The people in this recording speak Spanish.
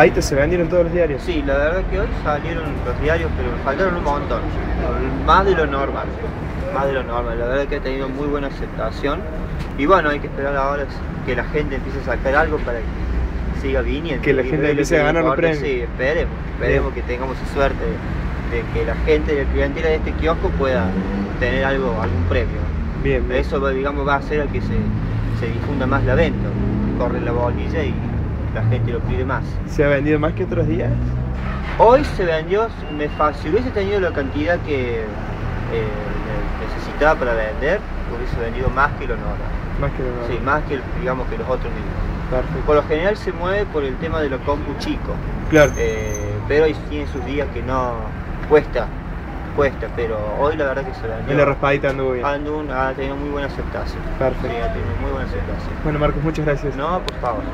¿Ahí se vendieron todos los diarios? Sí, la verdad que hoy salieron los diarios, pero faltaron un montón. Más de lo normal. Más de lo normal. La verdad que ha tenido muy buena aceptación. Y bueno, hay que esperar ahora que la gente empiece a sacar algo para que siga viniendo. Que la gente empiece a ganar los premios. Sí, esperemos. Esperemos que tengamos suerte de que la gente, la clientela de este kiosco pueda tener algo, algún premio. Bien, bien. Eso, digamos, va a hacer a que se difunda más la venta. Corre la bolilla y la gente lo pide más. ¿Se ha vendido más que otros días? Hoy se vendió, si hubiese tenido la cantidad que necesitaba para vender, hubiese vendido más que lo normal. Más que lo normal. Sí, más que, digamos, que los otros días. Perfecto. Por lo general se mueve por el tema de los compu chico. Claro. Pero hoy tiene sus días que no cuesta, pero hoy la verdad que se vendió. Y la raspadita anduvo bien. Ha tenido muy buena aceptación. Perfecto. Sí, ha tenido muy buena aceptación. Bueno, Marcos, muchas gracias. No, por favor.